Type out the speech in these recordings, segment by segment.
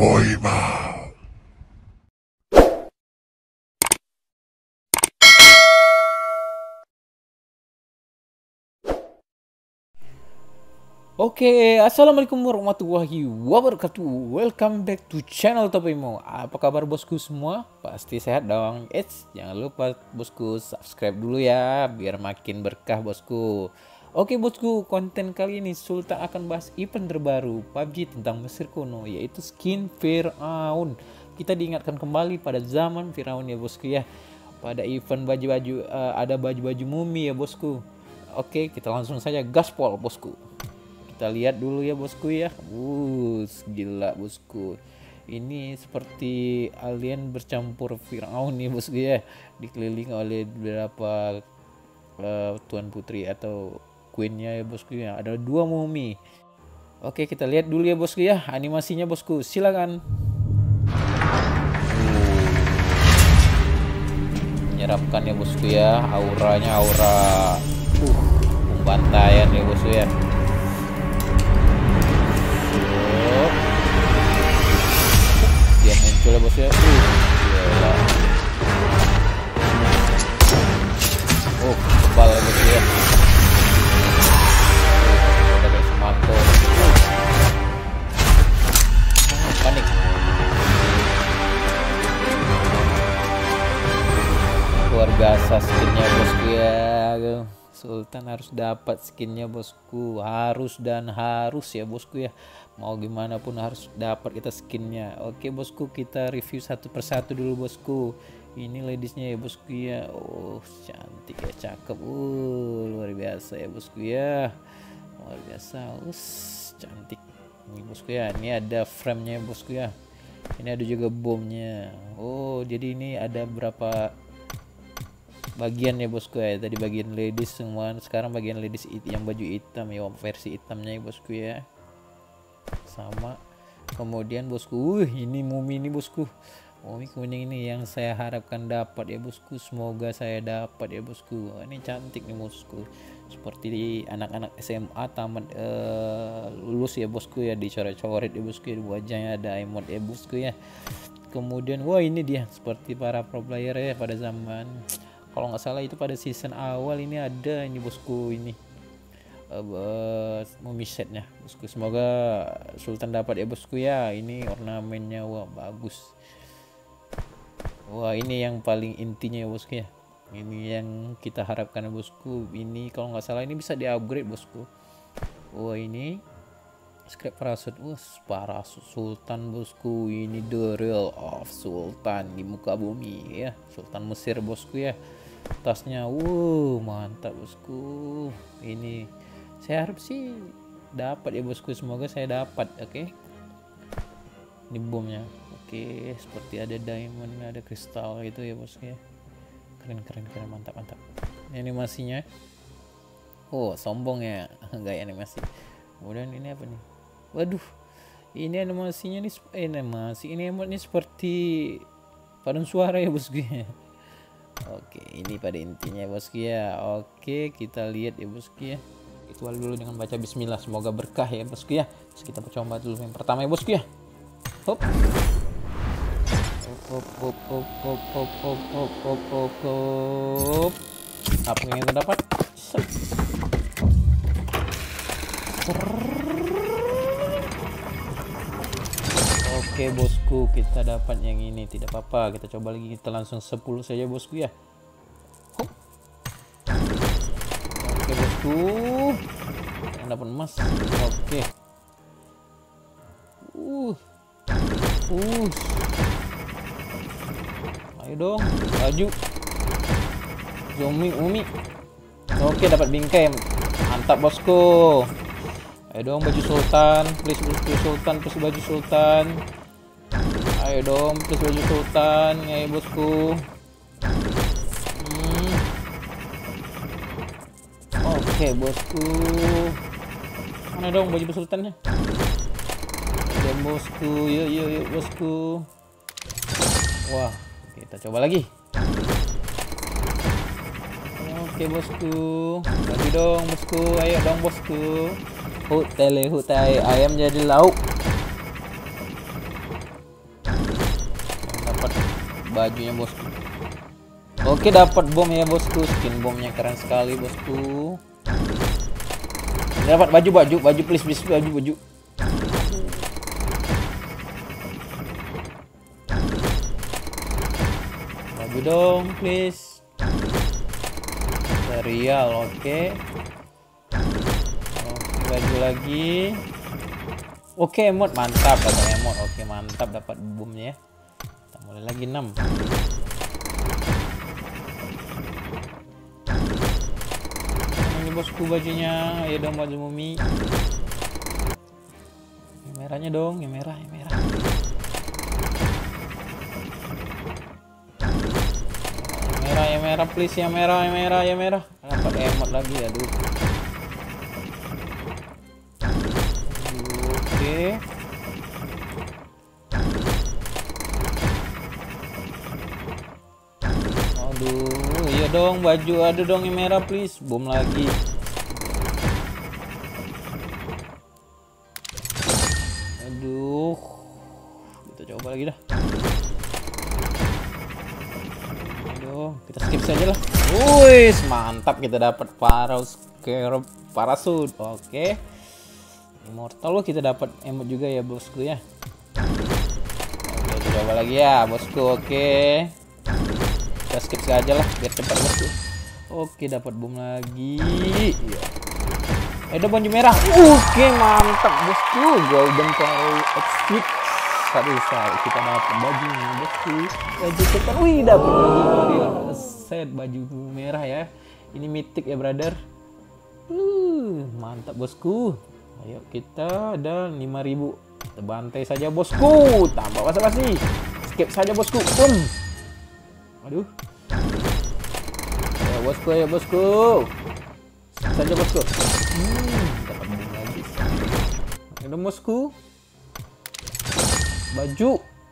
Topoimau. Oke, assalamualaikum warahmatullahi wabarakatuh. Welcome back to channel Topoimau. Apa kabar bosku semua? Pasti sehat dong. Eits, jangan lupa bosku subscribe dulu ya, biar makin berkah bosku. Oke bosku, konten kali ini Sultan akan bahas event terbaru PUBG tentang Mesir kuno, yaitu skin Firaun. Kita diingatkan kembali pada zaman Firaun ya bosku ya. Pada event baju-baju ada baju-baju mumi ya bosku. Oke, kita langsung saja gaspol bosku. Kita lihat dulu ya bosku ya. Wuss, gila bosku. Ini seperti alien bercampur Firaun nih bosku ya. Dikeliling oleh beberapa tuan putri atau queennya ya bosku ya, ada dua mumi. Oke, kita lihat dulu ya bosku ya animasinya bosku, silakan. Menyerapkan ya bosku ya, auranya aura pembantaian ya bosku ya. Dia muncul ya bosku ya. Oh, kebal ya bosku ya. Biasa skinnya bosku ya, Sultan harus dapat skinnya bosku, harus dan harus ya bosku ya, mau gimana pun harus dapat kita skinnya. Oke bosku, kita review satu persatu dulu bosku. Ini ladiesnya ya bosku ya. Oh cantik ya, cakep, luar biasa ya bosku ya, luar biasa, cantik ini bosku ya. Ini ada framenya ya bosku ya, ini ada juga bomnya. Oh jadi ini ada berapa bagian ya bosku ya, tadi bagian ladies semua, sekarang bagian ladies yang baju hitam ya, versi hitamnya ya bosku ya, sama kemudian bosku. Ini mumi nih bosku, mumi kuning ini yang saya harapkan dapat ya bosku, semoga saya dapat ya bosku. Ini cantik nih bosku, seperti anak-anak SMA tamat lulus ya bosku ya, dicoret-coret ya bosku ya, wajahnya ada emot ya bosku ya. Kemudian wah ini dia seperti para pro player ya pada zaman, kalau nggak salah itu pada season awal ini ada ini bosku, ini mumi setnya bosku, semoga Sultan dapat ya bosku ya. Ini ornamennya wah bagus. Wah ini yang paling intinya ya bosku ya, ini yang kita harapkan ya bosku. Ini kalau nggak salah ini bisa di upgrade bosku. Wah ini scrap parasut, parasut Sultan bosku, ini the real of Sultan di muka bumi ya, Sultan Mesir bosku ya. Tasnya mantap bosku, ini saya harap sih dapat ya bosku, semoga saya dapat. Oke, ini bomnya. Oke, seperti ada diamond, ada kristal gitu ya bosku ya, keren keren keren, mantap mantap. Ini animasinya sombong ya gaya animasi. Kemudian ini apa nih, waduh ini animasinya nih, animasi ini emotnya seperti paduan suara ya bosku ya. Oke, ini pada intinya bosku ya. Oke, kita lihat ya bosku ya, itu dulu dengan baca bismillah, semoga berkah ya bosku ya. Terus kita coba dulu yang pertama ya bosku ya. Hop hop hop hop hop hop hop hop hop hop hop. Apa yang kita dapat? Oke bosku, kita dapat yang ini, tidak apa-apa, kita coba lagi, kita langsung 10 saja bosku ya. Hop. Oke bosku, kita dapat emas. Oke. Ayo dong, maju. Zombie umi. Oke, dapat bingkai. Mantap bosku. Ayo dong baju Sultan, please baju Sultan, please baju Sultan. Ayo dong, please baju Sultan, ayo bosku. Oke bosku. Mana dong baju Sultannya? Ayo bosku, yuk yuk yuk bosku. Wah, kita coba lagi. Oke bosku, baju dong bosku, ayo dong bosku. Hutai ayam jadi lauk. bajunya bosku. Oke, dapat bom ya bosku. Skin bomnya keren sekali bosku. Dapat baju please, please baju. Baju dong please. Serial, oke. Oke, baju lagi. Oke, emot mantap, dapat emot. Oke, mantap dapat bomnya. Kita mulai lagi 6. Bosku bajunya, ya dong baju mumi. Yang merahnya dong, yang merah. Yang merah please, yang merah. Dapat emot lagi, aduh. Oke. Aduh, iya dong baju, aduh dong yang merah please. Bom lagi. Aduh. Kita coba lagi dah. Aduh, kita skip saja lah. Wih, mantap kita dapat parasut. Oke. Immortal loh, kita dapat emot juga ya bosku ya. Oke, kita coba lagi ya bosku. Oke. Kita skip saja lah biar cepat bosku. Oke, dapat bom lagi. Ada baju merah. Oke, mantap bosku. Golden Coral Exit. Aduh, kita dapat baju bosku. Baju kita. Wih, dapat baju set baju merah ya. Ini mythic ya, brother. Mantap bosku. Ayo kita ada 5.000. Kita bantai saja bosku. Tambah basa-basi. Skip saja bosku. Aduh. Ya bosku, saja bosku. Dapat bom lagi. Ada bosku. Baju.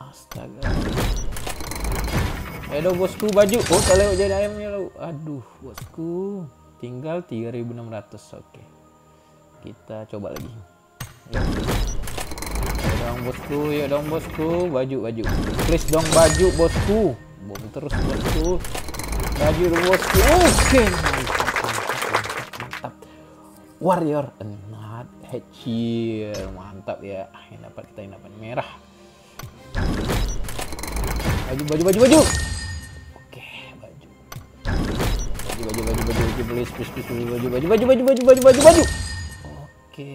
Astaga. Ada bosku baju. Oh, kalau jadi ayamnya lu. Aduh, bosku. Tinggal 3.600. Oke. Kita coba lagi. Ya dong bosku, baju. Please dong baju bosku. Bom terus bosku. Baju bosku. Oke. Mantap. Warrior and not hatchier. Mantap ya. Yang dapat kita yang dapat merah. Baju. Oke, baju. Baju beli baju. Oke.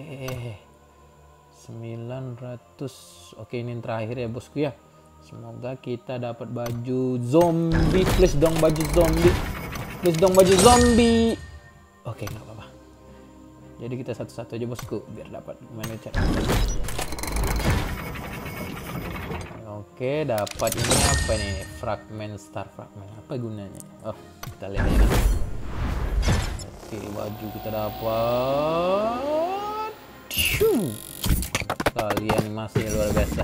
900. Oke, ini yang terakhir ya bosku ya. Semoga kita dapat baju zombie. Please dong baju zombie. Oke, nggak apa-apa. Jadi kita satu-satu aja bosku biar dapat manajer. Oke, dapat ini apa nih? Fragment star fragment. Apa gunanya? Oh, kita lihat aja. Oke, baju kita dapat. Kalian masih luar biasa.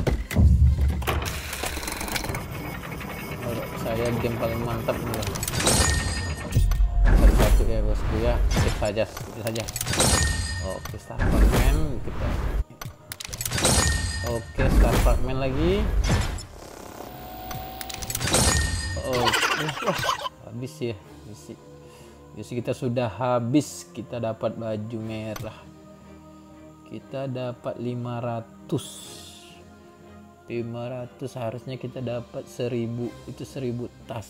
Saya game paling mantap nih. Satu ya bosku ya. Skip saja, Oke, Starman kita. Oke, Starman lagi. Habis ya, Jadi kita sudah habis. Kita dapat baju merah. Kita dapat 500. 500 harusnya kita dapat 1.000, itu 1.000 tas.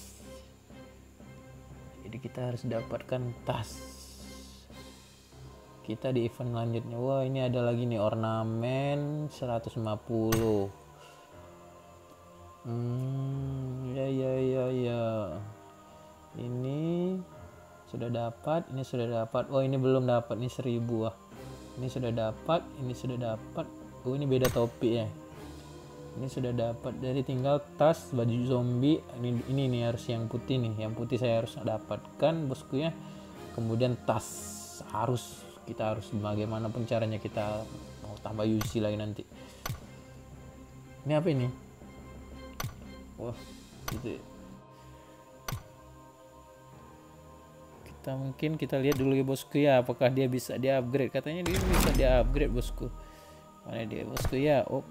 Jadi kita harus dapatkan tas. Kita di event selanjutnya. Wah, ini ada lagi nih ornamen 150. Ya. Ini sudah dapat, Oh, ini belum dapat, ini 1.000 ah. Ini sudah dapat, Oh, ini beda topi ya. Ini sudah dapat, jadi tinggal tas baju zombie. Ini harus yang putih nih. Yang putih saya harus dapatkan bosku ya. Kemudian tas harus kita bagaimanapun caranya kita mau tambah UC lagi nanti. Ini apa ini? Wah, gitu. Kita mungkin kita lihat dulu ya bosku ya, apakah dia bisa di upgrade. Katanya dia bisa di upgrade bosku. Mana dia bosku ya? Oh.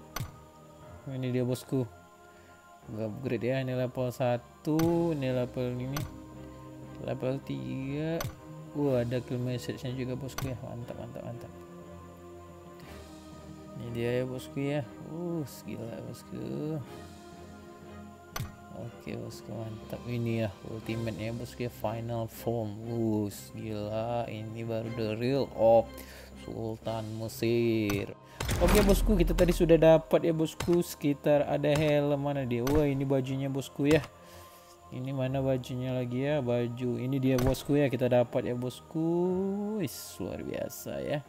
Ini dia bosku. upgrade ya. Ini level 1, ini level ini, level 3. Ada kill message-nya juga bosku ya. Mantap, mantap, mantap. Ini dia ya bosku ya. Gila bosku. Oke bosku, mantap. Ini ya ultimate ya bosku ya, final form. Gila, ini baru the real of Sultan Mesir. Oke bosku, kita tadi sudah dapat ya bosku sekitar ada helm mana dia. Ini bajunya bosku ya. Ini mana bajunya lagi ya, baju ini dia bosku ya, kita dapat ya bosku. Luar biasa ya.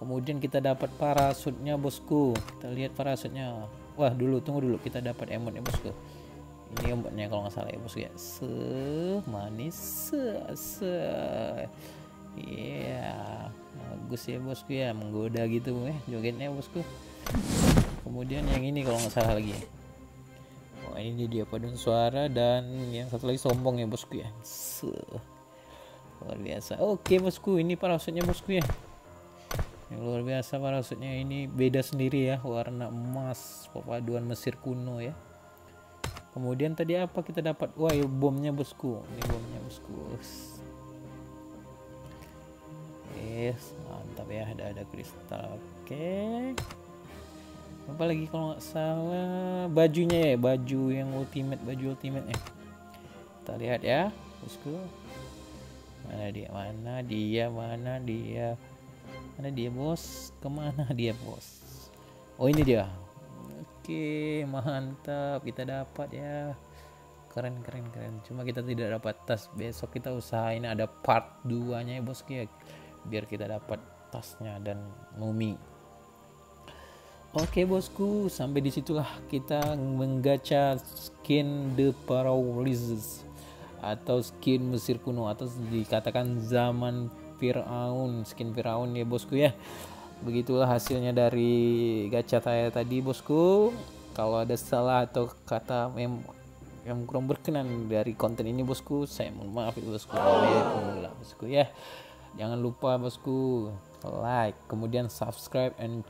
Kemudian kita dapat parasutnya bosku. Kita lihat parasutnya. Tunggu dulu, kita dapat emotnya bosku. Ini emotnya kalau nggak salah ya bosku ya. Semanis, iya, bagus ya bosku ya, menggoda gitu ya, jogetnya bosku. Kemudian yang ini kalau nggak salah lagi ya. Ini dia paduan suara dan yang satu lagi sombong ya bosku ya. Luar biasa. Oke bosku, ini parasutnya bosku ya. Yang luar biasa parasutnya ini beda sendiri ya, warna emas perpaduan Mesir kuno ya. Kemudian tadi apa kita dapat? Ya bomnya bosku. Ini bomnya bosku. Mantap ya, ada kristal. Oke. Apalagi kalau nggak salah bajunya ya, baju yang ultimate, baju ultimate ya. Kita lihat ya bosku. Mana dia? Mana dia? Mana dia? Mana dia bos? Kemana dia bos? Ini dia. Oke, mantap, kita dapat ya. Keren, keren, keren. Cuma kita tidak dapat tas. Besok kita usahain ada part 2-nya ya bosku ya, biar kita dapat tasnya dan mumi. Oke bosku, sampai disitulah kita menggacha skin The Pharaohs atau skin Mesir kuno, atau dikatakan zaman Firaun, skin Firaun ya bosku ya. Begitulah hasilnya dari gacha saya tadi bosku. Kalau ada salah atau kata yang kurang berkenan dari konten ini bosku, saya mohon maaf ya bosku. Bosku ya, jangan lupa bosku like, kemudian subscribe and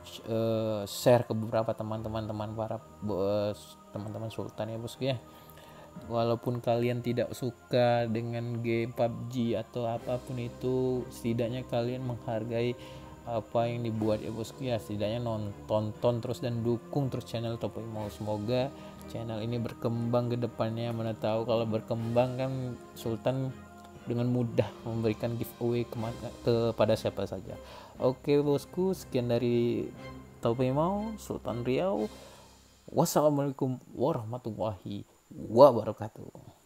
share ke beberapa teman-teman para teman-teman Sultan ya bosku ya. Walaupun kalian tidak suka dengan game PUBG atau apapun itu, setidaknya kalian menghargai apa yang dibuat ya bosku ya. Setidaknya nonton terus dan dukung terus channel Topoimau. Semoga channel ini berkembang ke depannya. Mana tahu kalau berkembang kan Sultan dengan mudah memberikan giveaway kepada siapa saja. Oke bosku, sekian dari Topoimau, Sultan Riau. Wassalamualaikum warahmatullahi wabarakatuh.